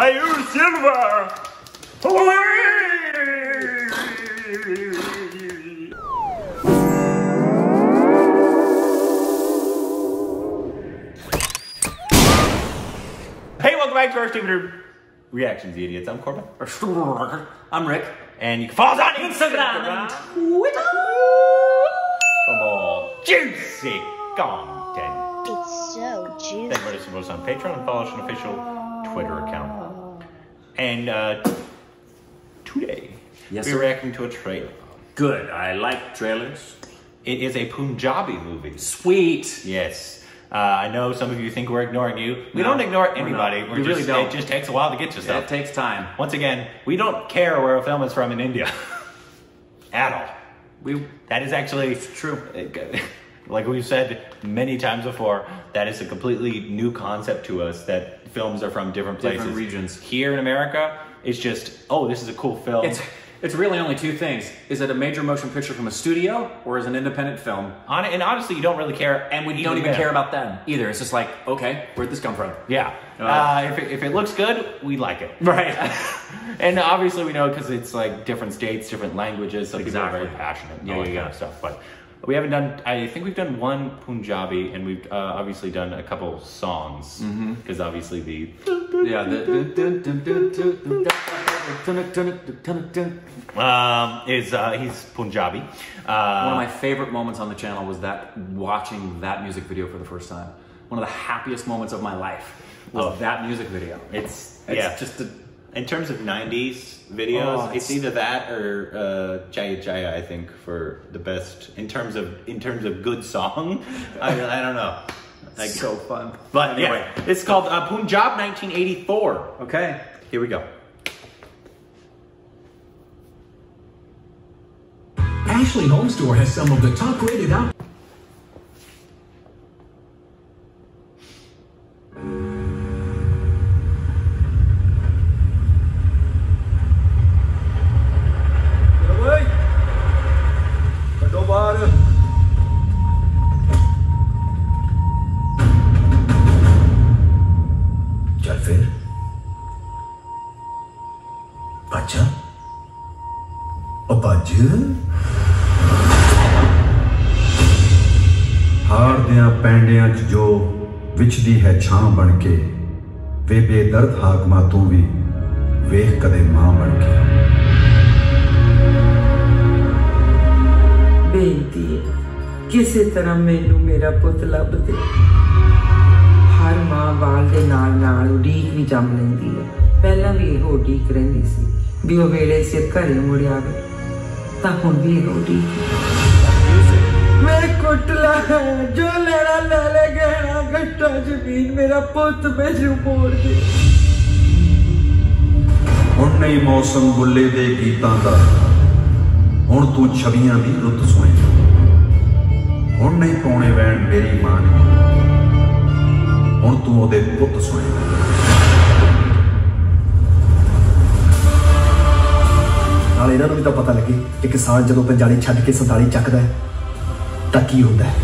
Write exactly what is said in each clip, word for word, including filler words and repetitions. I use silver. Hey, welcome back to Our Stupid Reactions, you idiots. I'm Corbin. I'm Rick. And you can follow us on Instagram and Twitter for more juicy content. It's so juicy. Thank you for listening to us on Patreon and follow us on official Twitter account. And uh, today, yes, we're sir. reacting to a trailer. Good. I like trailers. It is a Punjabi movie. Sweet. Yes. Uh, I know some of you think we're ignoring you. We no, don't ignore anybody. We're we just, really don't. It just takes a while to get to stuff. It takes time. Once again, we don't care where a film is from in India. At all. We, that is actually it's true. Like we've said many times before, that is a completely new concept to us, that films are from different places. Different regions. Here in America, it's just, oh, this is a cool film. It's, it's really only two things. Is it a major motion picture from a studio, or is it an independent film? On, and honestly, you don't really care. And we don't even, even care about them either. It's just like, okay, where'd this come from? Yeah. Uh, uh, if, it, if it looks good, we like it. Right. And obviously we know because it's like different states, different languages. So exactly. People are very passionate and yeah, all that yeah. kind of stuff. But we haven't done, I think we've done one Punjabi, and we've uh, obviously done a couple songs. Because mm-hmm. obviously the... Yeah, the... Um, is uh, he's Punjabi. Uh, One of my favorite moments on the channel was that watching that music video for the first time. One of the happiest moments of my life was oh, that music video. It's, it's yeah, just a, in terms of nineties videos, oh, it's, it's either that or uh, Jaya Jaya. I think for the best in terms of in terms of good song. I, I don't know. Like, so fun, but anyway, yeah, it's called uh, Punjab nineteen eighty-four. Okay, here we go. Ashley Home Store has some of the top rated out. विछदी है छां बनके वे बेदर्द हाक मातों भी वेख कदे मां बनके बेनती किसी तरह मैनू मेरा पुत लभ दे हर मां बाल दे नाल नाल उड़ीक भी जम लेंदी है पहला भी इहो उड़ीक रहिंदी सी भी ओ वेले सिर घरे मुड़ आवे तां हुण भी इहो उड़ीक मेरे कुटला जो लड़ा लड़ गया घट्टा जमीन मेरा पुत मेजू मोड़ दे हुण नहीं मौसम बुल्ले दे गीतां दा हुण तू छवियां दी रुत सुणे हुण नहीं पौणे वैण मेरी मां ने हुण तू ओदे पुत सुणे नाल इन्हां नूं भी तां पता लगे कि किसान जदों पंजाली छड्ड के संताली चकदा है तां की हुंदा है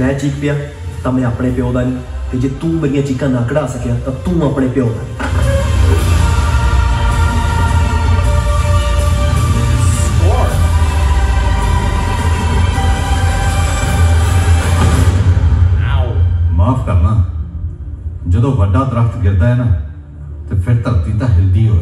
मैं चीख पिया तो मैं अपने प्यो का नहीं जे तू मेरिया चीक ना कढ़ा सकिया तो तू अपने प्यो का नहीं माफ करना जो वड्डा दरख्त गिरता है ना तो फिर धरती तो हिलदी हो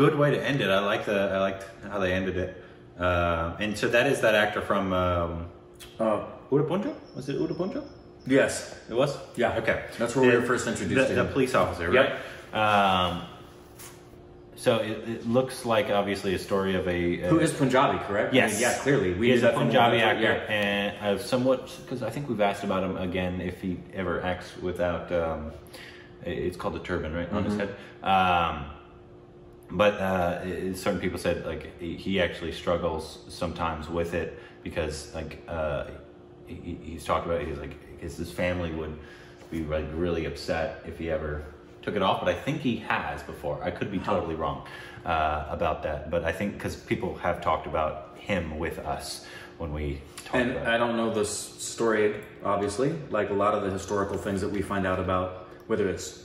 Good way to end it. I like the I liked how they ended it. Uh, and so that is that actor from um uh, Udaan? Was it Udaan? Yes, it was. Yeah. Okay. That's where the, we were first introduced. The, the police officer, right? Yep. Um, so it, it looks like obviously a story of a, a who is Punjabi, correct? Yes. I mean, yeah, clearly. We is a Punjabi actor, yeah. and uh, somewhat because I think we've asked about him again if he ever acts without um, it's called the turban, right, mm-hmm. on his head. Um, but uh, certain people said like he actually struggles sometimes with it because like uh, he, he's talked about it, he's like because his family would be like really upset if he ever took it off. But I think he has before. I could be totally wrong uh, about that. But I think because people have talked about him with us when we talk and about it. I don't know this story, obviously, like a lot of the historical things that we find out about, whether it's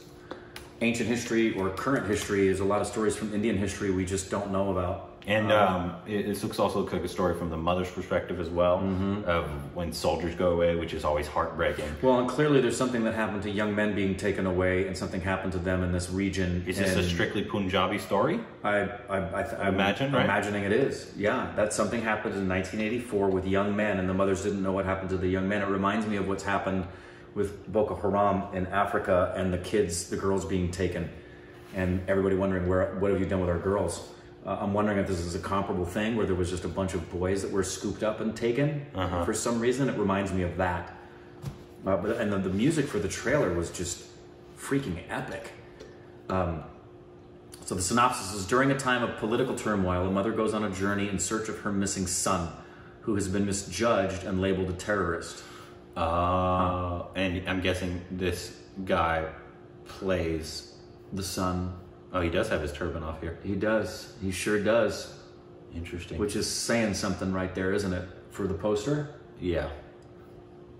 ancient history or current history, is a lot of stories from Indian history we just don't know about. And um, it, it looks also looks like a story from the mother's perspective as well, mm-hmm. of when soldiers go away, which is always heartbreaking. Well, and clearly there's something that happened to young men being taken away, and something happened to them in this region. Is this a strictly Punjabi story? I, I, I, I imagine, I'm right? imagining it is. Yeah, that something happened in nineteen eighty-four with young men, and the mothers didn't know what happened to the young men. It reminds me of what's happened with Boko Haram in Africa, and the kids, the girls being taken, and everybody wondering where, what have you done with our girls? Uh, I'm wondering if this is a comparable thing where there was just a bunch of boys that were scooped up and taken uh-huh. for some reason. It reminds me of that. Uh, but, and the, the music for the trailer was just freaking epic. Um, so the synopsis is, during a time of political turmoil, a mother goes on a journey in search of her missing son, who has been misjudged and labeled a terrorist. Uh, uh, and I'm guessing this guy plays the son. Oh, he does have his turban off here. He does. He sure does. Interesting. Which is saying something right there, isn't it? For the poster? Yeah.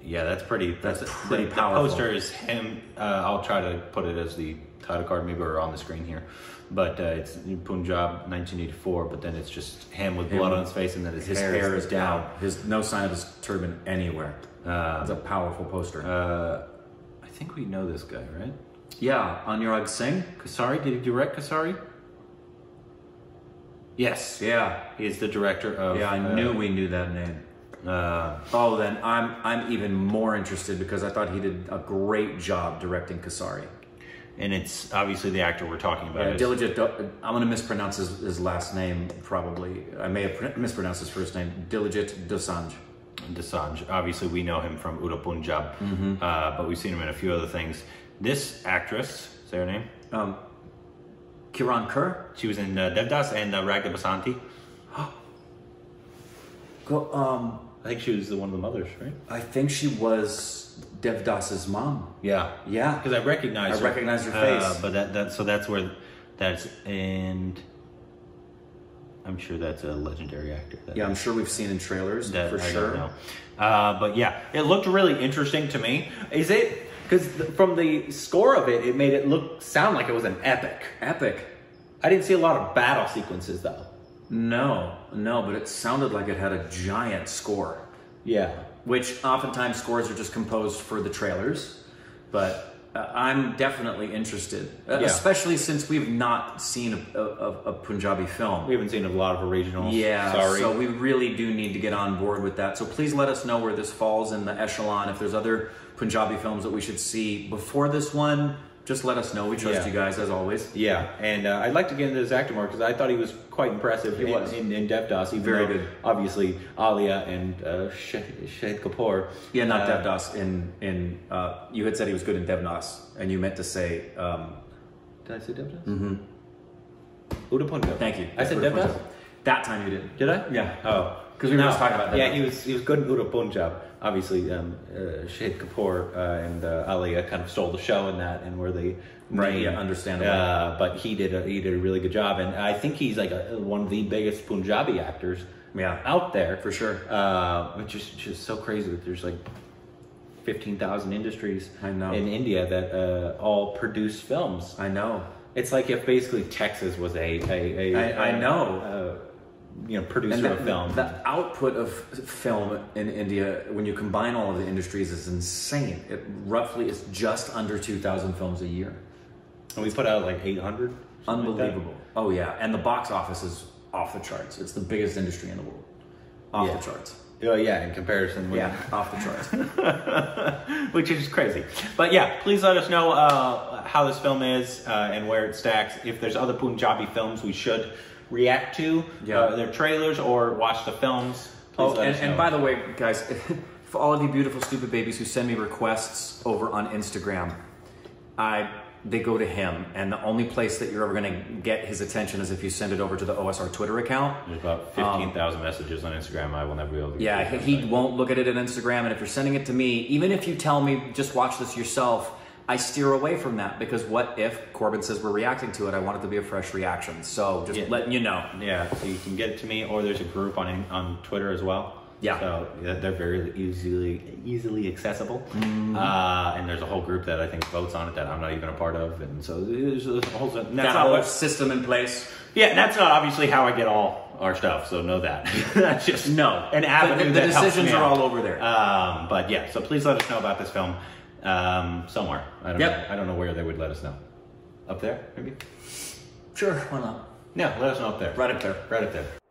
Yeah, that's pretty... That's, that's pretty the, powerful. The poster is him... Uh, I'll try to put it as the title card, maybe, or on the screen here. But uh, it's Punjab nineteen eighty-four, but then it's just him with him, blood on his face, and then his, his hair, hair is down. down. His No sign of his turban anywhere. Uh, it's a powerful poster. Uh, I think we know this guy, right? Yeah, Anurag Singh. Kasari, did he direct Kasari? Yes. Yeah. He's the director of... Yeah, I uh, knew we knew that name. Uh, oh, then I'm I'm even more interested, because I thought he did a great job directing Kasari. And it's obviously the actor we're talking about. Yeah, Diljit... I'm going to mispronounce his, his last name, probably. I may have mispronounced his first name. Diljit Dosanjh. Dosanjh. Obviously, we know him from Udaan Punjab, mm -hmm. uh, but we've seen him in a few other things. This actress, is that her name? Um, Kirron Kher. She was in uh, Devdas and uh, Rang De Basanti. Go, um, I think she was the one of the mothers, right? I think she was Devdas's mom. Yeah, yeah. Because I recognized her. I recognized her face. Uh, but that, that so that's where that's and I'm sure that's a legendary actor. That yeah, I'm sure we've seen in trailers that, for I sure. Don't know. Uh, but yeah, it looked really interesting to me. Is it? Because from the score of it, it made it look sound like it was an epic. Epic. I didn't see a lot of battle sequences, though. No, no, but it sounded like it had a giant score. Yeah. Which oftentimes scores are just composed for the trailers, but uh, I'm definitely interested, uh, yeah. especially since we've not seen a, a, a Punjabi film. We haven't seen a lot of originals. Yeah, Sorry. so we really do need to get on board with that. So please let us know where this falls in the echelon, if there's other Punjabi films that we should see before this one. Just let us know. We trust yeah. you guys, as always. Yeah, and uh, I'd like to get into this actor more, because I thought he was quite impressive. He in, was in, in Devdas. He very good. Obviously, Alia and uh, Shahid Kapoor. Yeah, not uh, Devdas. In in uh, you had said he was good in Devdas, and you meant to say. Um, Did I say Devdas? Mm-hmm. Udaan Punjab. Thank you. I said Udaan Devdas. That time you did. Did I? Yeah. Oh. Because we were no, just talking about that. Yeah, he was, he was good in Udaan Punjab. Obviously, um, uh, Shahid Kapoor uh, and uh, Alia kind of stole the show in that, and were the right, yeah, understandable. Uh, but he did a, he did a really good job, and I think he's like a, one of the biggest Punjabi actors, yeah, out there for sure. Uh, which is just so crazy that there's like fifteen thousand industries I know. in India that uh, all produce films. I know. It's like if basically Texas was a a, a I, I know. Uh, you know, producer of film. The output of film in India, when you combine all of the industries, is insane. It roughly is just under two thousand films a year. And we put out like eight hundred? Unbelievable. Like oh yeah, and the box office is off the charts. It's the biggest industry in the world. Off yeah. the charts. Oh yeah, in comparison with... Yeah, off the charts. Which is crazy. But yeah, please let us know uh, how this film is uh, and where it stacks. If there's other Punjabi films we should react to, yeah. uh, their trailers, or watch the films. Please oh, and, and by the way, guys, for all of you beautiful, stupid babies who send me requests over on Instagram, I they go to him, and the only place that you're ever going to get his attention is if you send it over to the O S R Twitter account. There's about fifteen thousand um, messages on Instagram. I will never be able to get Yeah, he thing. won't look at it on Instagram, and if you're sending it to me, even if you tell me, just watch this yourself, I steer away from that, because what if Corbin says we're reacting to it? I want it to be a fresh reaction, so just yeah. letting you know. Yeah, so you can get it to me, or there's a group on, on Twitter as well. Yeah, so they're very easily easily accessible, mm-hmm. uh, and there's a whole group that I think votes on it that I'm not even a part of, and so there's a whole that's that not whole what, system in place. Yeah, that's not obviously how I get all our stuff, so know that. That's just no an avenue. The, the, the that decisions helps me are out. all over there. Um, but yeah, so please let us know about this film um, somewhere. I don't yep. know. I don't know where they would let us know. Up there, maybe. Sure, why not? Yeah, let us know up there. Right up there. Right up there.